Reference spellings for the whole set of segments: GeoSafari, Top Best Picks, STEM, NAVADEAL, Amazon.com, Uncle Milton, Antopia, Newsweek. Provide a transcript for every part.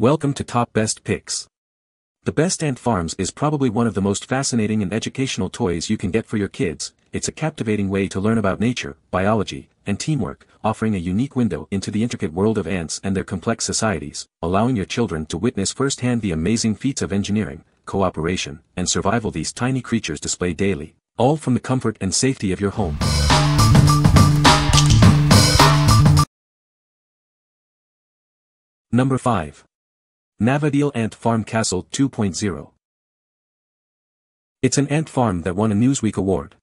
Welcome to Top Best Picks. The Best Ant Farms is probably one of the most fascinating and educational toys you can get for your kids. It's a captivating way to learn about nature, biology, and teamwork, offering a unique window into the intricate world of ants and their complex societies, allowing your children to witness firsthand the amazing feats of engineering, cooperation, and survival these tiny creatures display daily, all from the comfort and safety of your home. Number 5. NAVADEAL Ant Farm Castle 2.0. It's an ant farm that won a Newsweek award.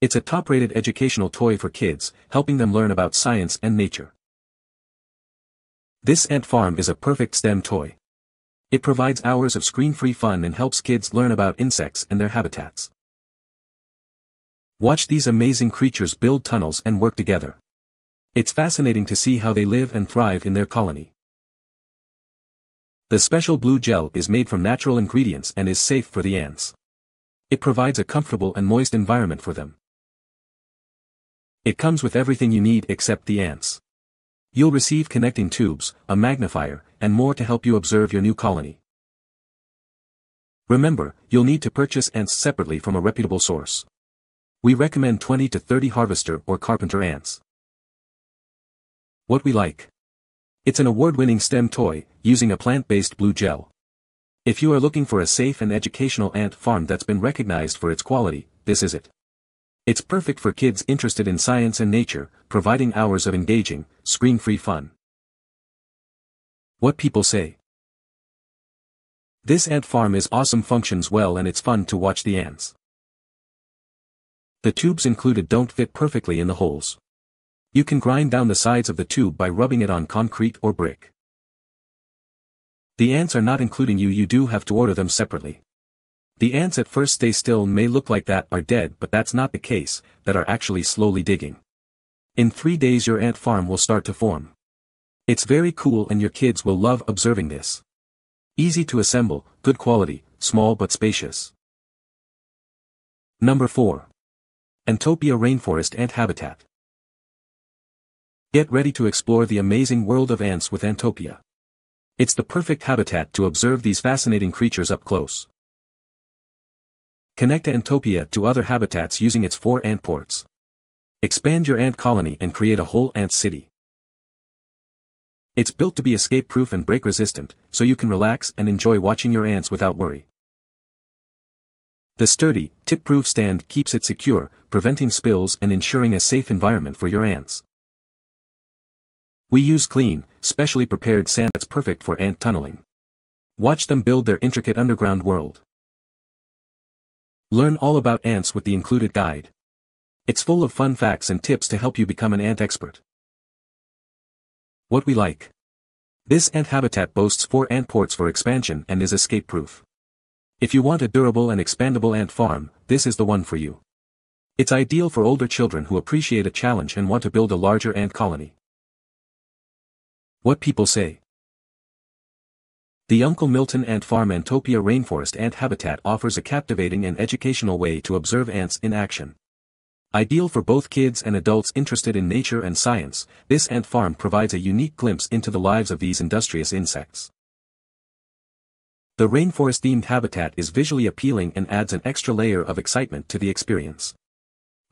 It's a top-rated educational toy for kids, helping them learn about science and nature. This ant farm is a perfect STEM toy. It provides hours of screen-free fun and helps kids learn about insects and their habitats. Watch these amazing creatures build tunnels and work together. It's fascinating to see how they live and thrive in their colony. The special blue gel is made from natural ingredients and is safe for the ants. It provides a comfortable and moist environment for them. It comes with everything you need except the ants. You'll receive connecting tubes, a magnifier, and more to help you observe your new colony. Remember, you'll need to purchase ants separately from a reputable source. We recommend 20 to 30 harvester or carpenter ants. What we like. It's an award-winning STEM toy, using a plant-based blue gel. If you are looking for a safe and educational ant farm that's been recognized for its quality, this is it. It's perfect for kids interested in science and nature, providing hours of engaging, screen-free fun. What people say. This ant farm is awesome, functions well, and it's fun to watch the ants. The tubes included don't fit perfectly in the holes. You can grind down the sides of the tube by rubbing it on concrete or brick. The ants are not including you, do have to order them separately. The ants at first stay still, may look like that are dead, but that's not the case, that are actually slowly digging. In 3 days your ant farm will start to form. It's very cool and your kids will love observing this. Easy to assemble, good quality, small but spacious. Number 4. Antopia Rainforest Ant Habitat. Get ready to explore the amazing world of ants with Antopia. It's the perfect habitat to observe these fascinating creatures up close. Connect Antopia to other habitats using its 4 ant ports. Expand your ant colony and create a whole ant city. It's built to be escape-proof and break-resistant, so you can relax and enjoy watching your ants without worry. The sturdy, tip-proof stand keeps it secure, preventing spills and ensuring a safe environment for your ants. We use clean, specially prepared sand that's perfect for ant tunneling. Watch them build their intricate underground world. Learn all about ants with the included guide. It's full of fun facts and tips to help you become an ant expert. What we like. This ant habitat boasts 4 ant ports for expansion and is escape-proof. If you want a durable and expandable ant farm, this is the one for you. It's ideal for older children who appreciate a challenge and want to build a larger ant colony. What people say. The Uncle Milton Ant Farm Antopia Rainforest Ant Habitat offers a captivating and educational way to observe ants in action. Ideal for both kids and adults interested in nature and science, this ant farm provides a unique glimpse into the lives of these industrious insects. The rainforest-themed habitat is visually appealing and adds an extra layer of excitement to the experience.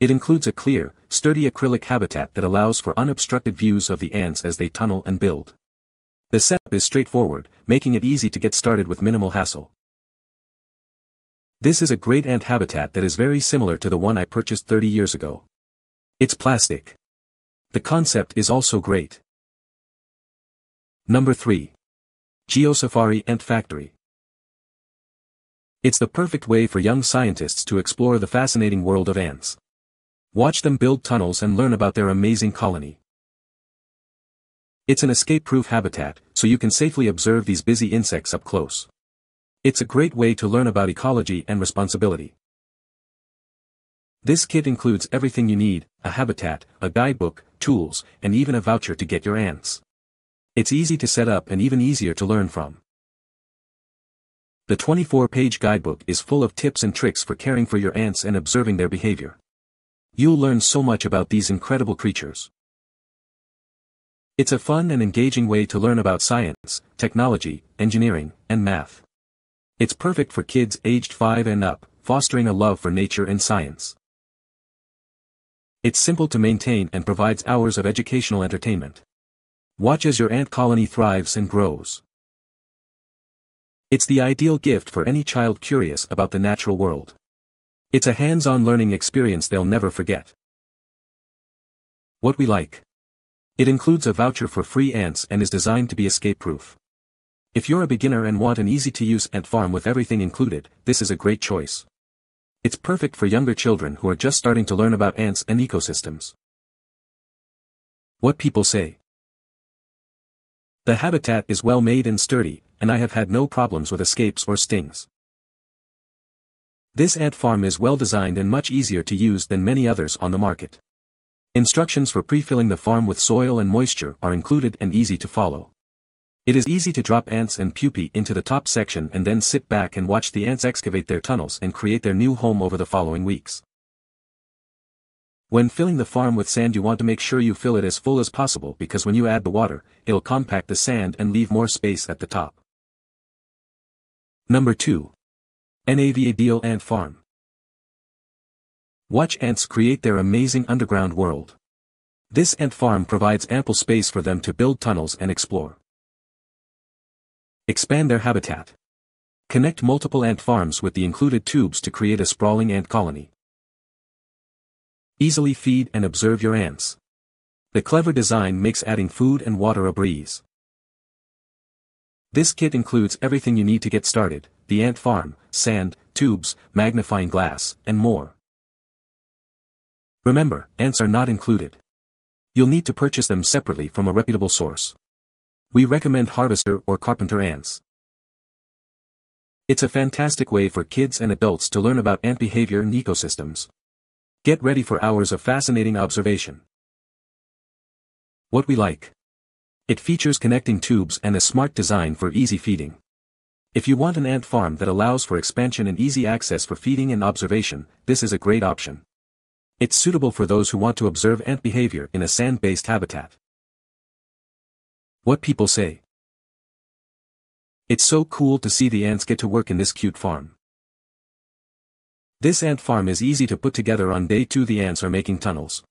It includes a clear, sturdy acrylic habitat that allows for unobstructed views of the ants as they tunnel and build. The setup is straightforward, making it easy to get started with minimal hassle. This is a great ant habitat that is very similar to the one I purchased 30 years ago. It's plastic. The concept is also great. Number 3. GeoSafari Ant Factory. It's the perfect way for young scientists to explore the fascinating world of ants. Watch them build tunnels and learn about their amazing colony. It's an escape-proof habitat, so you can safely observe these busy insects up close. It's a great way to learn about ecology and responsibility. This kit includes everything you need, a habitat, a guidebook, tools, and even a voucher to get your ants. It's easy to set up and even easier to learn from. The 24-page guidebook is full of tips and tricks for caring for your ants and observing their behavior. You'll learn so much about these incredible creatures. It's a fun and engaging way to learn about science, technology, engineering, and math. It's perfect for kids aged 5 and up, fostering a love for nature and science. It's simple to maintain and provides hours of educational entertainment. Watch as your ant colony thrives and grows. It's the ideal gift for any child curious about the natural world. It's a hands-on learning experience they'll never forget. What we like. It includes a voucher for free ants and is designed to be escape-proof. If you're a beginner and want an easy-to-use ant farm with everything included, this is a great choice. It's perfect for younger children who are just starting to learn about ants and ecosystems. What people say. The habitat is well made and sturdy, and I have had no problems with escapes or stings. This ant farm is well designed and much easier to use than many others on the market. Instructions for pre-filling the farm with soil and moisture are included and easy to follow. It is easy to drop ants and pupae into the top section and then sit back and watch the ants excavate their tunnels and create their new home over the following weeks. When filling the farm with sand, you want to make sure you fill it as full as possible, because when you add the water, it'll compact the sand and leave more space at the top. Number 2. NAVADEAL Ant Farm. Watch ants create their amazing underground world. This ant farm provides ample space for them to build tunnels and explore. Expand their habitat. Connect multiple ant farms with the included tubes to create a sprawling ant colony. Easily feed and observe your ants. The clever design makes adding food and water a breeze. This kit includes everything you need to get started: the ant farm, sand, tubes, magnifying glass, and more. Remember, ants are not included. You'll need to purchase them separately from a reputable source. We recommend harvester or carpenter ants. It's a fantastic way for kids and adults to learn about ant behavior and ecosystems. Get ready for hours of fascinating observation. What we like. It features connecting tubes and a smart design for easy feeding. If you want an ant farm that allows for expansion and easy access for feeding and observation, this is a great option. It's suitable for those who want to observe ant behavior in a sand-based habitat. What people say. It's so cool to see the ants get to work in this cute farm. This ant farm is easy to put together. On day 2, the ants are making tunnels.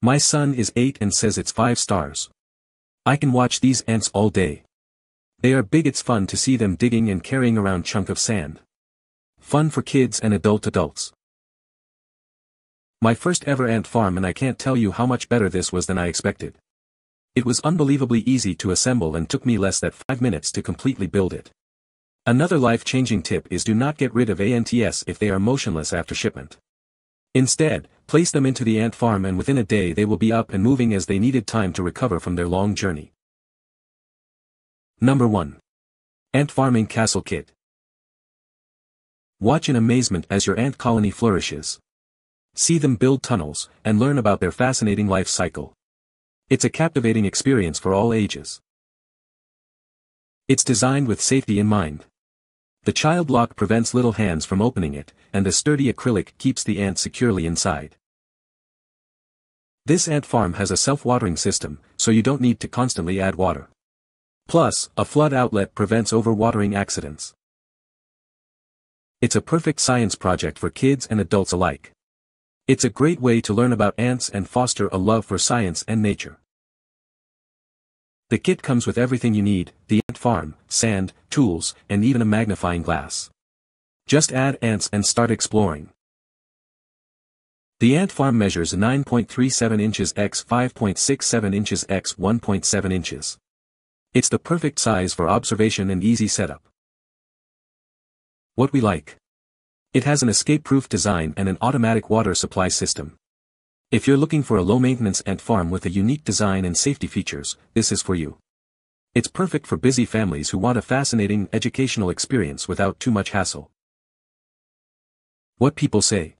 My son is 8 and says it's 5 stars. I can watch these ants all day. They are big. It's fun to see them digging and carrying around chunk of sand. Fun for kids and adults. My first ever ant farm, and I can't tell you how much better this was than I expected. It was unbelievably easy to assemble and took me less than 5 minutes to completely build it. Another life-changing tip is do not get rid of ants if they are motionless after shipment. Instead, place them into the ant farm, and within a day they will be up and moving, as they needed time to recover from their long journey. Number 1. Ant Farming Castle Kit. Watch in amazement as your ant colony flourishes. See them build tunnels, and learn about their fascinating life cycle. It's a captivating experience for all ages. It's designed with safety in mind. The child lock prevents little hands from opening it, and the sturdy acrylic keeps the ant securely inside. This ant farm has a self-watering system, so you don't need to constantly add water. Plus, a flood outlet prevents overwatering accidents. It's a perfect science project for kids and adults alike. It's a great way to learn about ants and foster a love for science and nature. The kit comes with everything you need: the ant farm, sand, tools, and even a magnifying glass. Just add ants and start exploring. The ant farm measures 9.37 inches x 5.67 inches x 1.7 inches. It's the perfect size for observation and easy setup. What we like. It has an escape-proof design and an automatic water supply system. If you're looking for a low-maintenance ant farm with a unique design and safety features, this is for you. It's perfect for busy families who want a fascinating educational experience without too much hassle. What people say.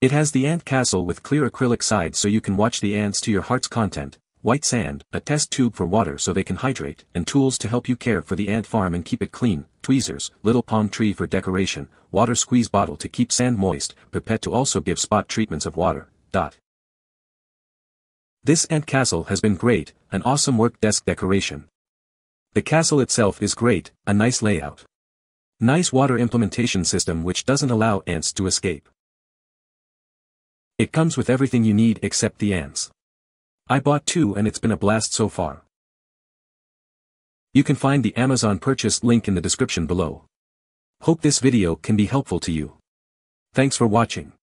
It has the ant castle with clear acrylic sides so you can watch the ants to your heart's content, white sand, a test tube for water so they can hydrate, and tools to help you care for the ant farm and keep it clean: tweezers, little palm tree for decoration, water squeeze bottle to keep sand moist, pipette to also give spot treatments of water. This ant castle has been great, an awesome work desk decoration. The castle itself is great, a nice layout. Nice water implementation system which doesn't allow ants to escape. It comes with everything you need except the ants. I bought 2 and it's been a blast so far. You can find the Amazon purchase link in the description below. Hope this video can be helpful to you. Thanks for watching.